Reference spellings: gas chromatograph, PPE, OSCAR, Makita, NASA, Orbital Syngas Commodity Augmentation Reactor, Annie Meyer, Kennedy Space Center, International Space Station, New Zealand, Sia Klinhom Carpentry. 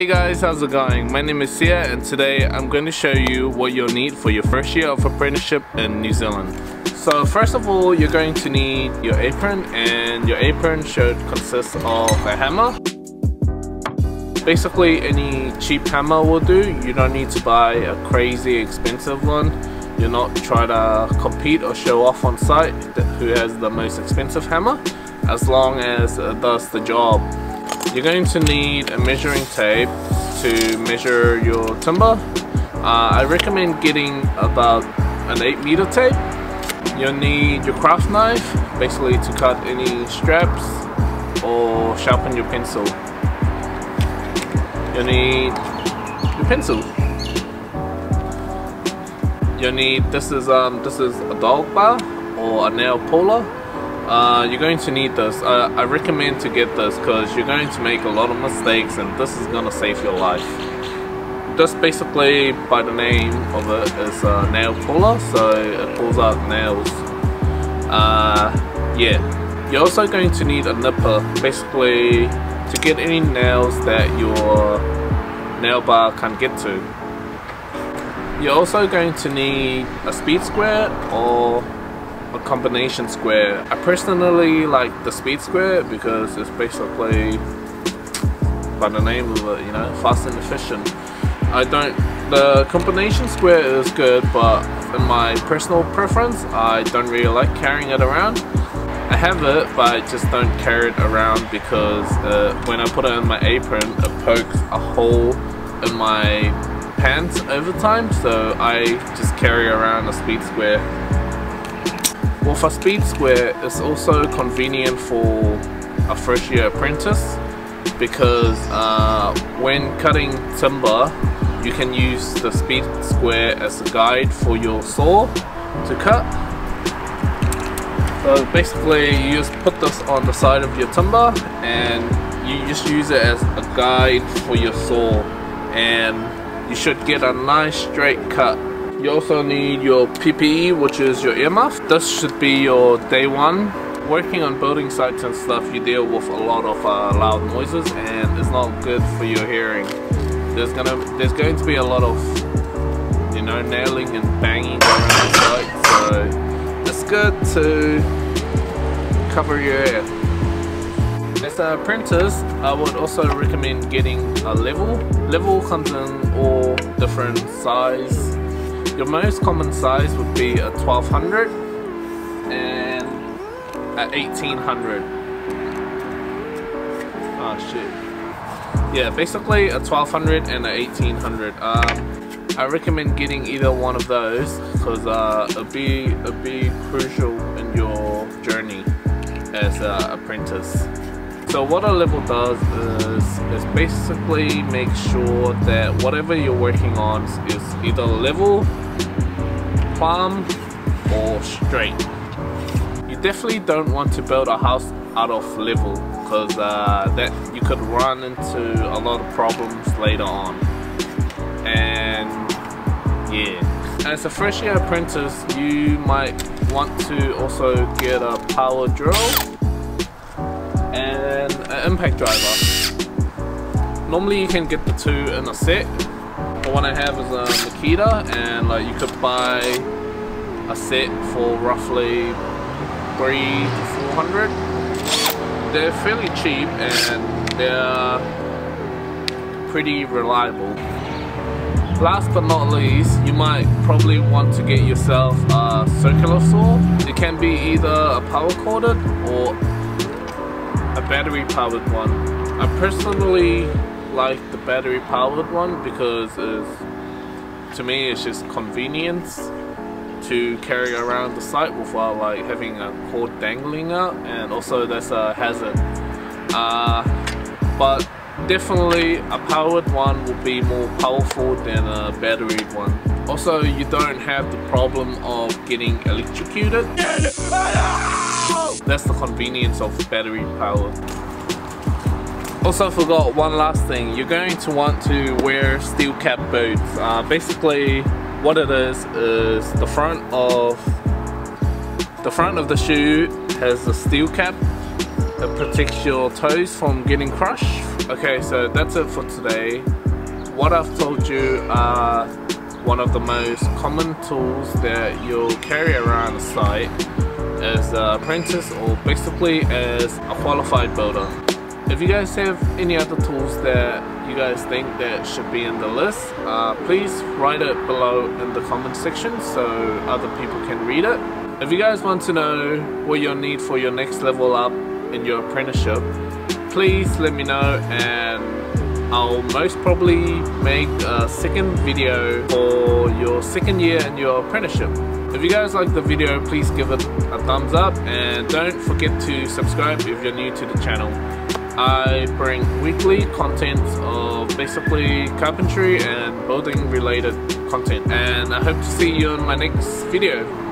Hey guys, how's it going? My name is Sia and today I'm going to show you what you'll need for your first year of apprenticeship in New Zealand. So first of all, you're going to need your apron, and your apron should consist of a hammer. Basically any cheap hammer will do. You don't need to buy a crazy expensive one. You're not trying to compete or show off on site who has the most expensive hammer, as long as it does the job. You're going to need a measuring tape to measure your timber. I recommend getting about an 8-meter tape. You'll need your craft knife, basically to cut any straps or sharpen your pencil. You'll need your pencil. You'll need, this is a dog bar or a nail puller. You're going to need this. I recommend to get this because you're going to make a lot of mistakes and this is going to save your life. This, basically by the name of it, is a nail puller, so it pulls out nails. You're also going to need a nipper, basically to get any nails that your nail bar can't get to. You're also going to need a speed square or a combination square. I personally like the speed square because it's basically, by the name of it, you know, fast and efficient. The combination square is good, but in my personal preference, I don't really like carrying it around. I have it, but I just don't carry it around because when I put it in my apron, it pokes a hole in my pants over time, so I just carry around a speed square. Well, for speed square, it's also convenient for a first year apprentice because when cutting timber, you can use the speed square as a guide for your saw to cut. So basically, you just put this on the side of your timber and you just use it as a guide for your saw, and you should get a nice straight cut. You also need your PPE, which is your earmuff. This should be your day one. Working on building sites and stuff, you deal with a lot of loud noises and it's not good for your hearing. There's going to be a lot of, you know, nailing and banging around the site, so it's good to cover your ear. As an apprentice, I would also recommend getting a level. Level comes in all different sizes. Your most common size would be a 1200 and a 1800. Oh shit. Yeah, basically a 1200 and a 1800. I recommend getting either one of those because it'll be crucial in your journey as an apprentice. So what a level does is basically make sure that whatever you're working on is either level, plumb or straight. You definitely don't want to build a house out of level because that you could run into a lot of problems later on. And yeah, as a first year apprentice, you might want to also get a power drill and an impact driver. Normally you can get the two in a set. The one I have is a Makita, and like you could buy a set for roughly 300 to 400. They're fairly cheap and they're pretty reliable. Last but not least, you might probably want to get yourself a circular saw. It can be either a power corded or a battery powered one. I personally like the battery powered one because to me it's just convenience to carry around the site without like having a cord dangling out, and also that's a hazard. But definitely a powered one will be more powerful than a batteried one. Also, you don't have the problem of getting electrocuted. That's the convenience of battery power. Also forgot one last thing. You're going to want to wear steel cap boots. Basically what it is the front of the shoe has a steel cap that protects your toes from getting crushed. Okay, so that's it for today. What I've told you are one of the most common tools that you'll carry around the site as an apprentice, or basically as a qualified builder. If you guys have any other tools that you guys think that should be in the list, please write it below in the comment section so other people can read it. If you guys want to know what you'll need for your next level up in your apprenticeship, please let me know, and I'll most probably make a second video for your second year in your apprenticeship. If you guys like the video, please give it a thumbs up, and don't forget to subscribe if you're new to the channel. I bring weekly content of basically carpentry and building related content, and I hope to see you in my next video.